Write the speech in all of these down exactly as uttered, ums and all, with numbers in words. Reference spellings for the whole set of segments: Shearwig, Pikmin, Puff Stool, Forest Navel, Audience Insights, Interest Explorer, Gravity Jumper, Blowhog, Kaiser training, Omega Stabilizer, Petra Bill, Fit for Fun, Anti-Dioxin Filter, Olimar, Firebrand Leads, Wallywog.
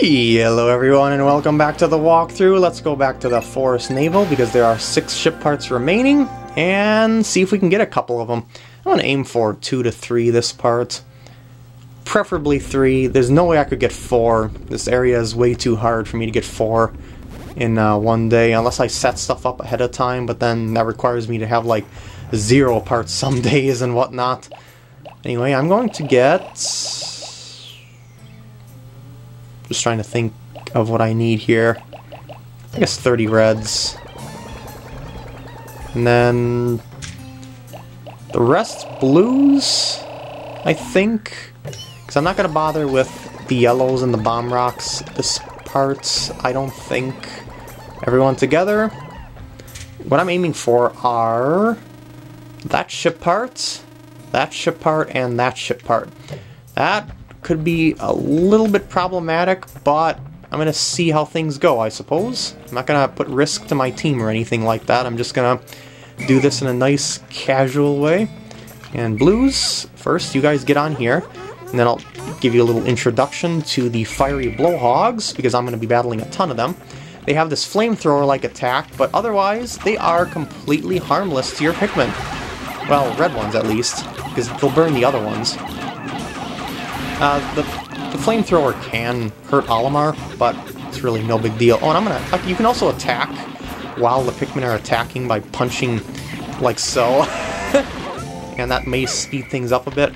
Hello everyone and welcome back to the walkthrough. Let's go back to the Forest Navel because there are six ship parts remaining and see if we can get a couple of them. I'm going to aim for two to three this part. Preferably three. There's no way I could get four. This area is way too hard for me to get four in uh, one day unless I set stuff up ahead of time, but then that requires me to have like zero parts some days and whatnot. Anyway, I'm going to get... Just trying to think of what I need here. I guess thirty reds. And then... the rest blues, I think. Because I'm not going to bother with the yellows and the bomb rocks this part, I don't think. Everyone together. What I'm aiming for are... that ship part, that ship part, and that ship part. That... could be a little bit problematic, but I'm gonna see how things go, I suppose. I'm not gonna put risk to my team or anything like that. I'm just gonna do this in a nice, casual way. And blues, first, you guys get on here, and then I'll give you a little introduction to the fiery blowhogs, because I'm gonna be battling a ton of them. They have this flamethrower-like attack, but otherwise, they are completely harmless to your Pikmin. Well, red ones, at least, because they'll burn the other ones. Uh, the, the flamethrower can hurt Olimar, but it's really no big deal. Oh, and I'm gonna... you can also attack while the Pikmin are attacking by punching like so. And that may speed things up a bit.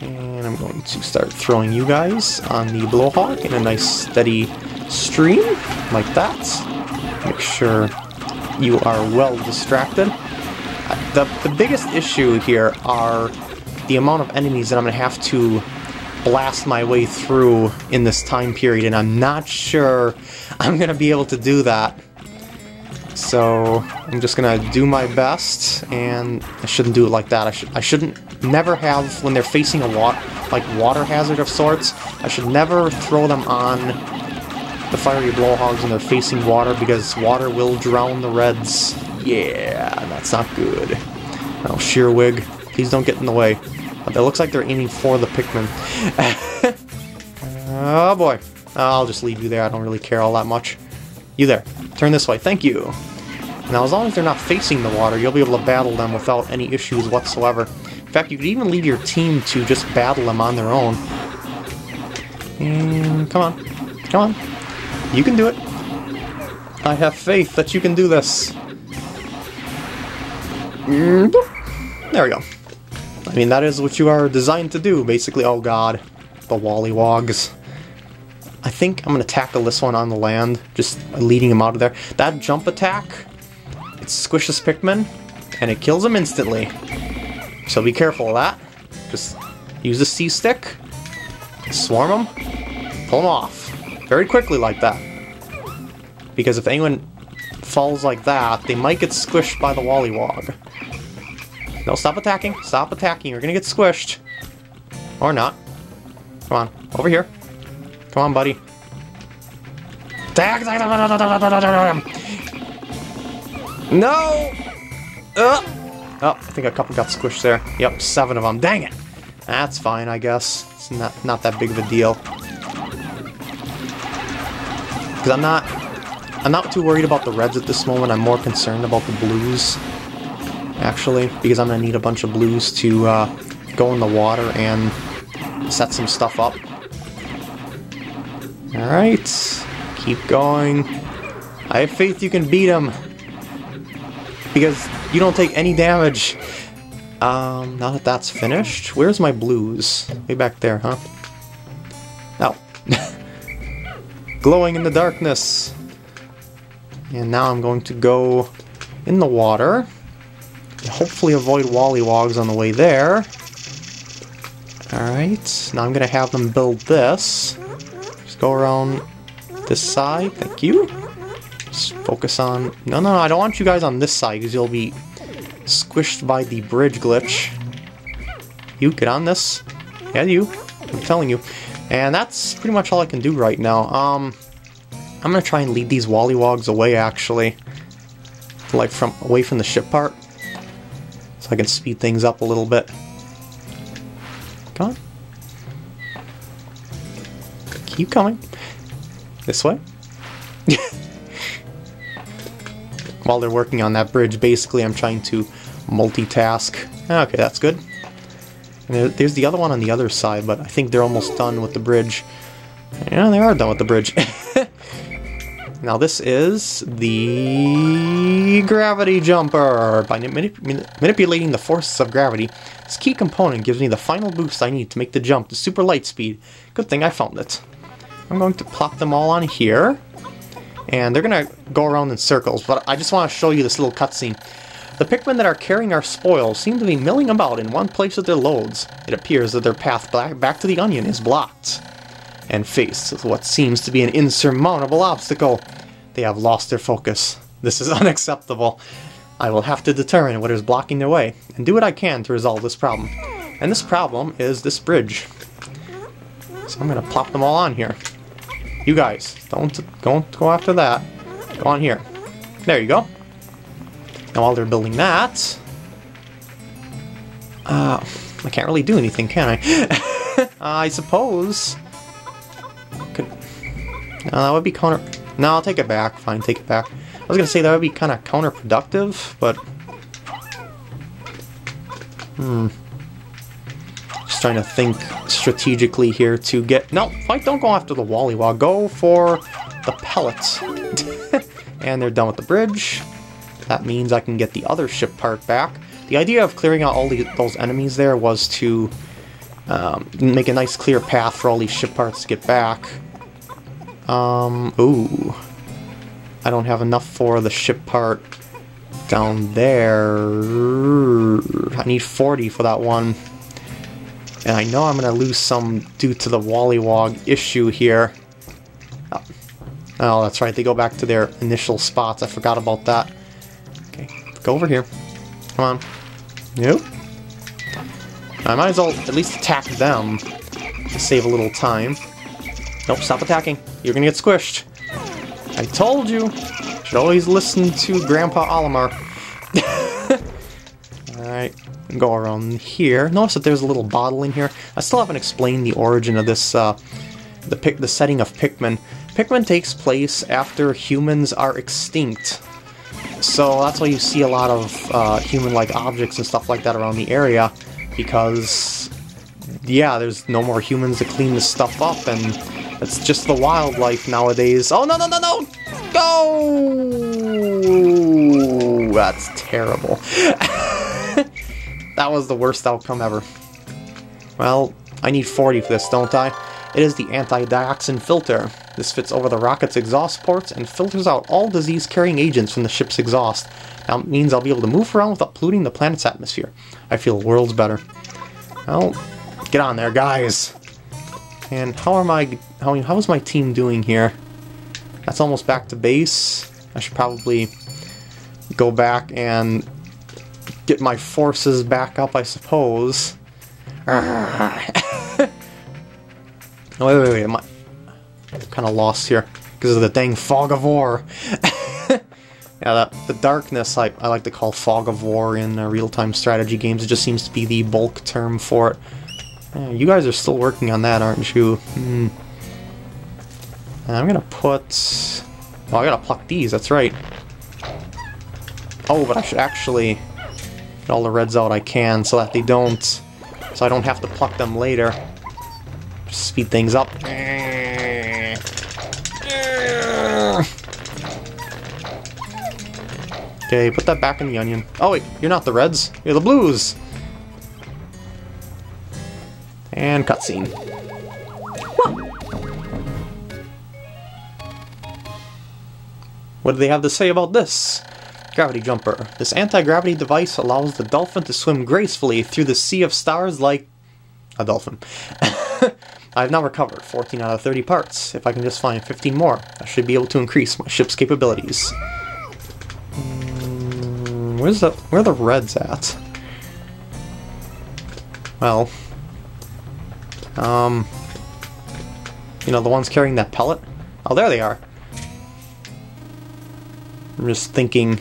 And I'm going to start throwing you guys on the Blowhog in a nice steady stream, like that. Make sure you are well distracted. Uh, the, the biggest issue here are the amount of enemies that I'm gonna have to blast my way through in this time period, and I'm not sure I'm gonna be able to do that. So I'm just gonna do my best, and I shouldn't do it like that. I should I shouldn't never have, when they're facing a wa like water hazard of sorts, I should never throw them on the fiery blowhogs when they're facing water, because water will drown the reds. Yeah, that's not good. Oh, Shearwig, please don't get in the way. It looks like they're aiming for the Pikmin. Oh boy. I'll just leave you there. I don't really care all that much. You there. Turn this way. Thank you. Now, as long as they're not facing the water, you'll be able to battle them without any issues whatsoever. In fact, you could even leave your team to just battle them on their own. Mm, come on. Come on. You can do it. I have faith that you can do this. Mm-hmm. There we go. I mean, that is what you are designed to do, basically. Oh god, the Wallywog. I think I'm gonna tackle this one on the land, just leading him out of there. That jump attack, it squishes Pikmin, and it kills them instantly. So be careful of that. Just use the C-stick, swarm them, pull them off. Very quickly like that. Because if anyone falls like that, they might get squished by the Wallywog. No, stop attacking. Stop attacking. You're gonna get squished. Or not. Come on. Over here. Come on, buddy. Attack! No! Uh. Oh, I think a couple got squished there. Yep, seven of them. Dang it! That's fine, I guess. It's not, not that big of a deal. Because I'm not... I'm not too worried about the reds at this moment. I'm more concerned about the blues, actually, because I'm going to need a bunch of blues to uh, go in the water and set some stuff up. Alright, keep going. I have faith you can beat him, because you don't take any damage. Um, now that that's finished, where's my blues? Way back there, huh? Oh. Glowing in the darkness. And now I'm going to go in the water. Hopefully avoid Wallywogs on the way there. Alright, now I'm going to have them build this. Just go around this side, thank you. Just focus on... No, no, no, I don't want you guys on this side, because you'll be squished by the bridge glitch. You, get on this. Yeah, you. I'm telling you. And that's pretty much all I can do right now. Um, I'm going to try and lead these Wallywogs away, actually. Like, from away from the ship part. So I can speed things up a little bit. Come on. keep coming. This way. While they're working on that bridge, basically I'm trying to multitask. Okay, that's good. And there's the other one on the other side, but I think they're almost done with the bridge. Yeah, they are done with the bridge. Now this is the Gravity Jumper. By manip manipulating the forces of gravity, this key component gives me the final boost I need to make the jump to super light speed. Good thing I found it. I'm going to plop them all on here. And they're going to go around in circles, but I just want to show you this little cutscene. The Pikmin that are carrying our spoils seem to be milling about in one place with their loads. It appears that their path back to the onion is blocked. And faced with what seems to be an insurmountable obstacle. They have lost their focus. This is unacceptable. I will have to determine what is blocking their way, and do what I can to resolve this problem. And this problem is this bridge. So I'm gonna plop them all on here. You guys, don't, don't go after that. Go on here. There you go. Now while they're building that... Uh, I can't really do anything, can I? I suppose... Could, no, that would be counter... No, I'll take it back. Fine, take it back. I was going to say that would be kind of counterproductive, but... Hmm. Just trying to think strategically here to get... No, fight, don't go after the Wallywog. Go for the pellets. And they're done with the bridge. That means I can get the other ship part back. The idea of clearing out all the, those enemies there was to... Um, make a nice clear path for all these ship parts to get back. Um, ooh. I don't have enough for the ship part down there. I need forty for that one. And I know I'm going to lose some due to the Wallywog issue here. Oh. Oh, that's right. They go back to their initial spots. I forgot about that. Okay, go over here. Come on. Nope. I might as well at least attack them to save a little time. Nope, stop attacking. You're gonna get squished. I told you. Should always listen to Grandpa Olimar. Alright, go around here. Notice that there's a little bottle in here. I still haven't explained the origin of this, uh, the, pic the setting of Pikmin. Pikmin takes place after humans are extinct. So that's why you see a lot of uh, human-like objects and stuff like that around the area. Because, yeah, there's no more humans to clean this stuff up, and it's just the wildlife nowadays. Oh, no, no, no, no! Go! Oh, that's terrible. That was the worst outcome ever. Well, I need forty for this, don't I? It is the Anti-Dioxin Filter. This fits over the rocket's exhaust ports and filters out all disease-carrying agents from the ship's exhaust. That means I'll be able to move around without polluting the planet's atmosphere. I feel worlds better. Well, get on there, guys! And how are my... How, how is my team doing here? That's almost back to base. I should probably go back and get my forces back up, I suppose. Oh, wait, wait, wait. Am I... I'm kind of lost here because of the dang fog of war. Yeah, that, the darkness I, I like to call fog of war in uh, real-time strategy games. It just seems to be the bulk term for it. Uh, you guys are still working on that, aren't you? Mm. I'm gonna put... Oh, I gotta pluck these, that's right. Oh, but I should actually get all the reds out I can so that they don't... So I don't have to pluck them later. Just speed things up. Okay, put that back in the onion. Oh wait, you're not the reds, you're the blues! And cutscene. What do they have to say about this? Gravity Jumper. This anti-gravity device allows the dolphin to swim gracefully through the sea of stars like... a dolphin. I've now recovered fourteen out of thirty parts. If I can just find fifteen more, I should be able to increase my ship's capabilities. Mm, where's the, where are the reds at? Well... Um... You know, the ones carrying that pellet? Oh, there they are! I'm just thinking...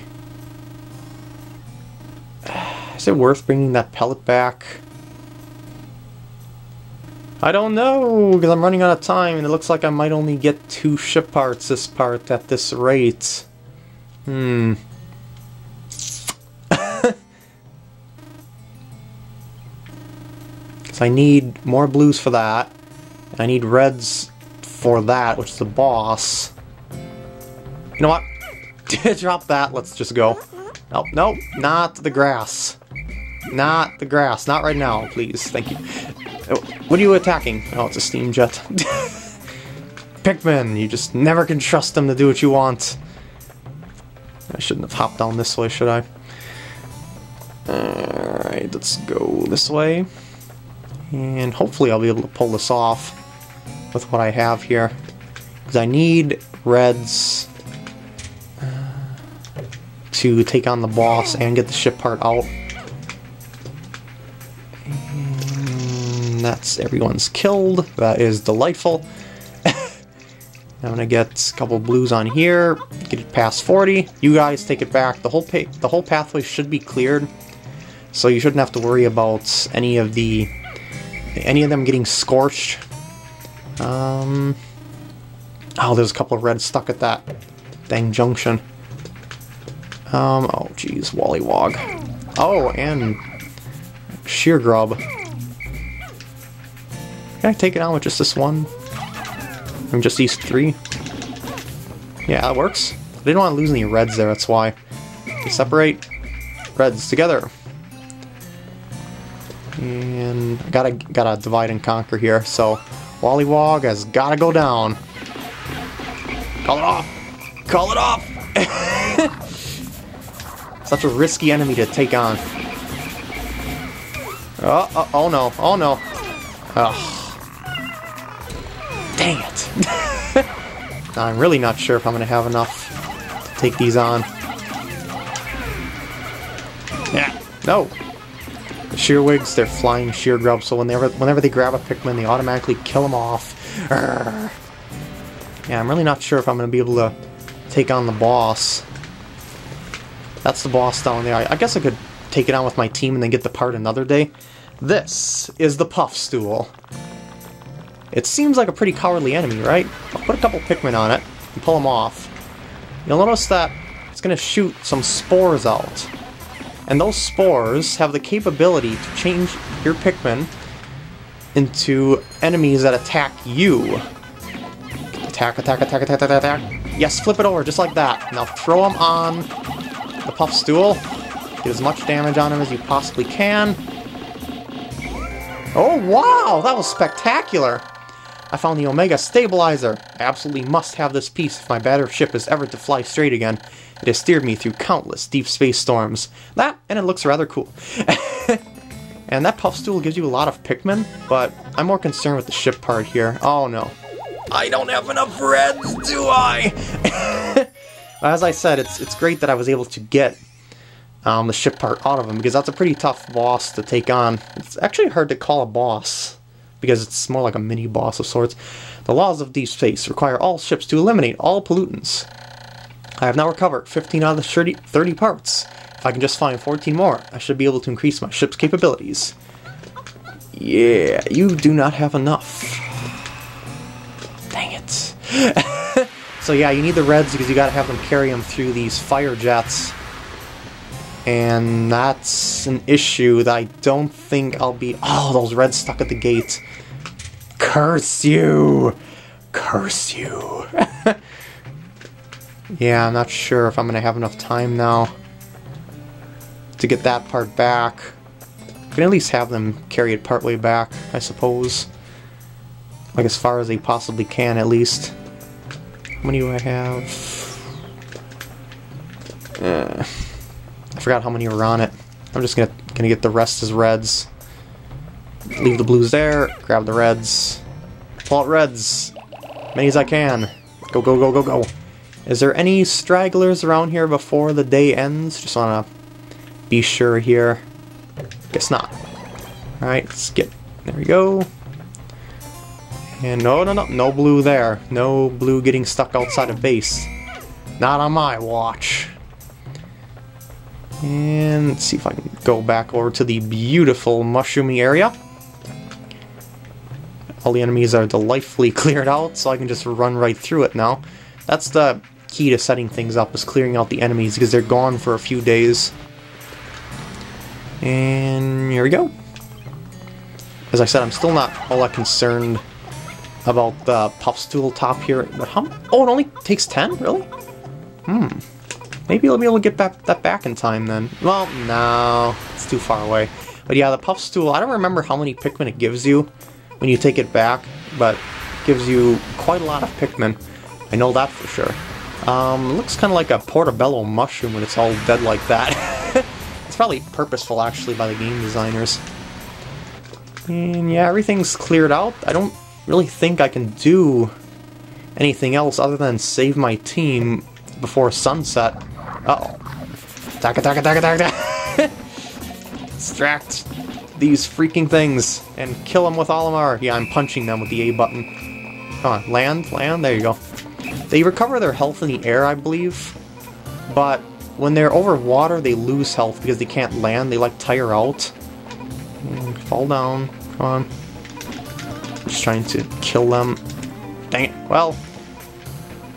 Is it worth bringing that pellet back? I don't know, because I'm running out of time, and it looks like I might only get two ship parts this part at this rate. Hmm. Because I need more blues for that. I need reds for that, which is the boss. You know what? Drop that, let's just go. Nope, nope, not the grass. Not the grass, not right now, please, thank you. What are you attacking? Oh, it's a steam jet. Pikmin, you just never can trust them to do what you want. I shouldn't have hopped down this way, should I? Alright, let's go this way. And hopefully I'll be able to pull this off with what I have here. Because I need reds to take on the boss and get the ship part out. And that's everyone's killed. That is delightful. I'm gonna get a couple blues on here, get it past forty. You guys take it back. The whole pa the whole pathway should be cleared, so you shouldn't have to worry about any of the any of them getting scorched. Um, oh, there's a couple of reds stuck at that dang junction. Um, oh geez, Wallywog. Oh, and Shear Grub. Can I take it on with just this one? I mean, just these three? Yeah, that works. I didn't want to lose any reds there, that's why. They separate reds together. And I gotta, gotta divide and conquer here, so Wallywog has gotta go down. Call it off! Call it off! Such a risky enemy to take on. Oh, oh, oh no, oh no. Oh. Dang it. I'm really not sure if I'm gonna have enough to take these on. Yeah, no. The Shearwigs, they're flying shear grubs, so whenever, whenever they grab a Pikmin, they automatically kill them off. Arrgh. Yeah, I'm really not sure if I'm gonna be able to take on the boss. That's the boss down there. I, I guess I could take it on with my team and then get the part another day. This is the Puff Stool. It seems like a pretty cowardly enemy, right? I'll put a couple Pikmin on it and pull them off. You'll notice that it's going to shoot some spores out. And those spores have the capability to change your Pikmin into enemies that attack you. Attack, attack, attack, attack, attack, attack. Yes, flip it over just like that. Now throw them on the Puff Stool. Get as much damage on him as you possibly can. Oh wow, that was spectacular! I found the Omega Stabilizer. I absolutely must have this piece if my battered ship is ever to fly straight again. It has steered me through countless deep space storms. That, and it looks rather cool. And that Puff Stool gives you a lot of Pikmin, but I'm more concerned with the ship part here. Oh no. I don't have enough reds, do I? As I said, it's it's great that I was able to get um, the ship part out of him, because that's a pretty tough boss to take on. It's actually hard to call a boss, because it's more like a mini-boss of sorts. The laws of deep space require all ships to eliminate all pollutants. I have now recovered fifteen out of the thirty parts. If I can just find fourteen more, I should be able to increase my ship's capabilities. Yeah, you do not have enough. Dang it. So yeah, you need the reds because you gotta have them carry them through these fire jets. And that's an issue that I don't think I'll be... Oh, those reds stuck at the gate. Curse you! Curse you! Yeah, I'm not sure if I'm gonna have enough time now to get that part back. I can at least have them carry it partway back, I suppose. Like as far as they possibly can, at least. How many do I have? Uh, I forgot how many were on it. I'm just gonna gonna get the rest as reds. Leave the blues there. Grab the reds. Pull out reds. Many as I can. Go go go go go. Is there any stragglers around here before the day ends? Just wanna be sure here. Guess not. All right, let's get. There we go. And no, no, no, no blue there. No blue getting stuck outside of base. Not on my watch. And let's see if I can go back over to the beautiful mushroomy area. All the enemies are delightfully cleared out, so I can just run right through it now. That's the key to setting things up, is clearing out the enemies, because they're gone for a few days. And here we go. As I said, I'm still not all that concerned about the Puff Stool top here. But how? Oh, it only takes ten? Really? Hmm. Maybe I'll be able to get that, that back in time then. Well, no. It's too far away. But yeah, the Puff Stool, I don't remember how many Pikmin it gives you when you take it back, but it gives you quite a lot of Pikmin. I know that for sure. Um, it looks kind of like a portobello mushroom when it's all dead like that. It's probably purposeful, actually, by the game designers. And yeah, everything's cleared out. I don't really think I can do anything else other than save my team before sunset. Uh-oh. Attack, attack, attack, attack, attack! Distract these freaking things and kill them with Olimar. Yeah, I'm punching them with the A button. Come on, land, land, there you go. They recover their health in the air, I believe, but when they're over water, they lose health because they can't land. They, like, tire out. Fall down. Come on. I'm just trying to kill them. Dang it. Well,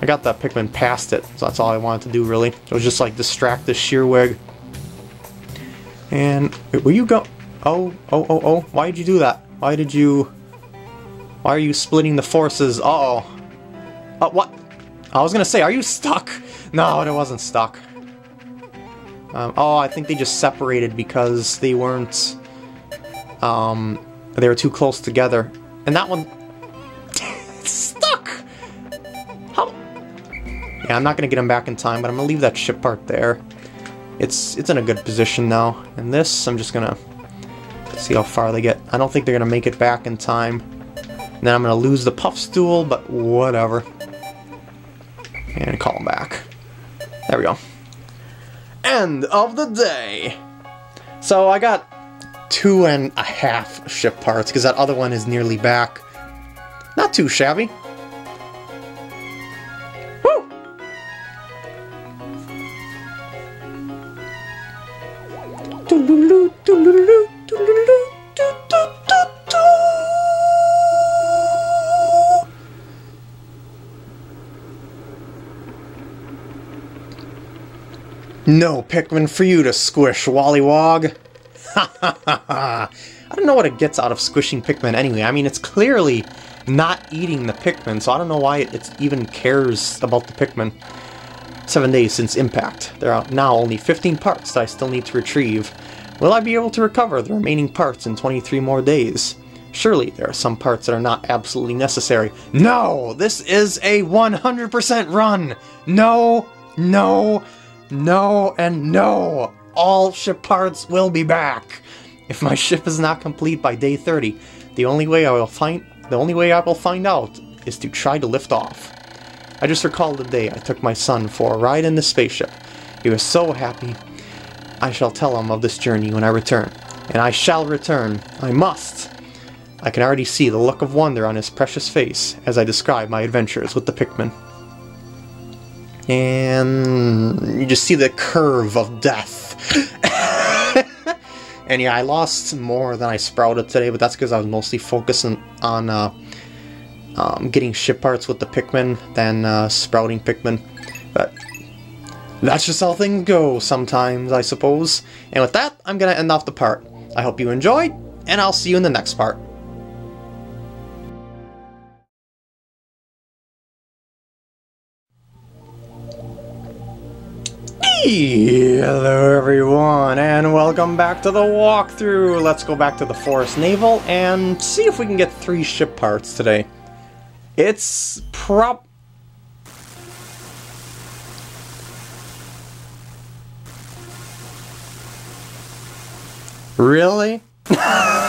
I got that Pikmin past it, so that's all I wanted to do, really. It was just, like, distract the Shearwig. And... Wait, where you go? Oh, oh, oh, oh. Why did you do that? Why did you... Why are you splitting the forces? Uh-oh. Uh, what? I was gonna say, are you stuck? No, it wasn't stuck. Um, oh, I think they just separated because they weren't, um, they were too close together. And that one, it's stuck! How? Yeah, I'm not gonna get him back in time, but I'm gonna leave that ship part there. It's, it's in a good position now. And this, I'm just gonna see how far they get. I don't think they're gonna make it back in time. And then I'm gonna lose the Puff Stool, but whatever. And call him back. There we go. End of the day! So I got two and a half ship parts, because that other one is nearly back. Not too shabby. Woo! No Pikmin for you to squish, Wallywog. Ha ha ha ha. I don't know what it gets out of squishing Pikmin anyway. I mean, it's clearly not eating the Pikmin, so I don't know why it it's even cares about the Pikmin. Seven days since impact. There are now only fifteen parts that I still need to retrieve. Will I be able to recover the remaining parts in twenty-three more days? Surely there are some parts that are not absolutely necessary. No! This is a one hundred percent run! No! No! No and no! All ship parts will be back! If my ship is not complete by day thirty, the only way I will find the only way I will find out is to try to lift off. I just recalled the day I took my son for a ride in the spaceship. He was so happy. I shall tell him of this journey when I return. And I shall return. I must! I can already see the look of wonder on his precious face as I describe my adventures with the Pikmin. And you just see the curve of death. And yeah, I lost more than I sprouted today, but that's because I was mostly focusing on uh, um, getting ship parts with the Pikmin than uh, sprouting Pikmin. But that's just how things go sometimes, I suppose. And with that, I'm going to end off the part. I hope you enjoyed, and I'll see you in the next part. Hello everyone, and welcome back to the walkthrough! Let's go back to the Forest Navel and see if we can get three ship parts today. It's prob... Really?